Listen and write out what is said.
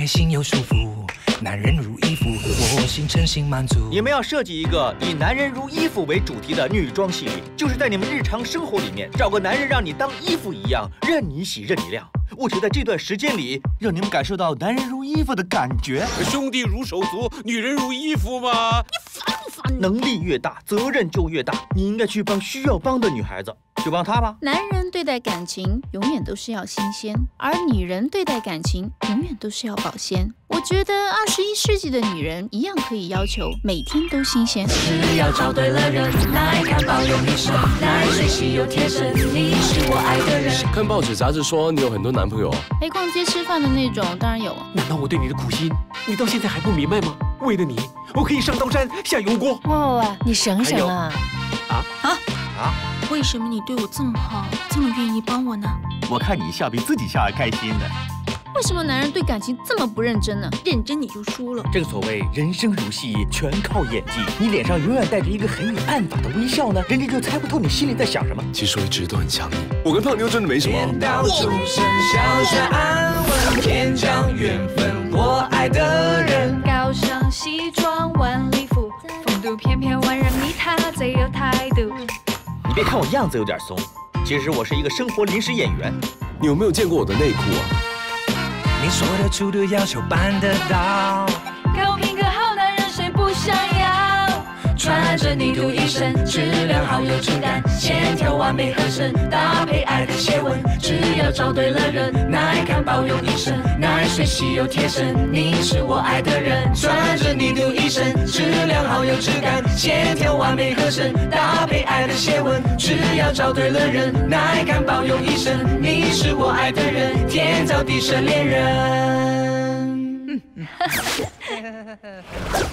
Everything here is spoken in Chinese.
贴心又舒服，男人如衣服，我心称心满足。你们要设计一个以男人如衣服为主题的女装系列，就是在你们日常生活里面找个男人让你当衣服一样，任你洗任你晾。我觉得这段时间里，让你们感受到男人如衣服的感觉。兄弟如手足，女人如衣服吗？你烦不烦？能力越大，责任就越大。你应该去帮需要帮的女孩子。 就帮他吧。男人对待感情永远都是要新鲜，而女人对待感情永远都是要保鲜。我觉得21世纪的女人一样可以要求每天都新鲜。只要找对了人，那爱看报又一生，那爱水洗又贴身，你是我爱的人。看报纸杂志说你有很多男朋友，陪逛街吃饭的那种当然有啊。难道我对你的苦心，你到现在还不明白吗？为了你，我可以上刀山下油锅。哇哇哇！你省省啊！啊！为什么你对我这么好，这么愿意帮我呢？我看你笑比自己笑还开心呢。为什么男人对感情这么不认真呢？认真你就输了。这个所谓人生如戏，全靠演技。你脸上永远带着一个很有办法的微笑呢，人家就猜不透你心里在想什么。其实我一直都很想你，我跟胖妞真的没什么。天降缘分，我爱的人。高尚西装晚礼服，风度翩翩万人迷，他最有态度。 你别看我样子有点怂，其实我是一个生活临时演员。你有没有见过我的内裤啊？你说得出的要求办得到，高品格好男人谁不想要？穿着泥土一身，质量好有质感，线条完美合身，搭配爱的斜纹。只要找对了人，耐看包容一身，耐水洗又贴身，你是我爱的人。穿着泥土一身，质量好有质感，线条完美合身，搭配。 爱的斜纹，只要找对了人，耐看包容一生。你是我爱的人，天造地设恋人。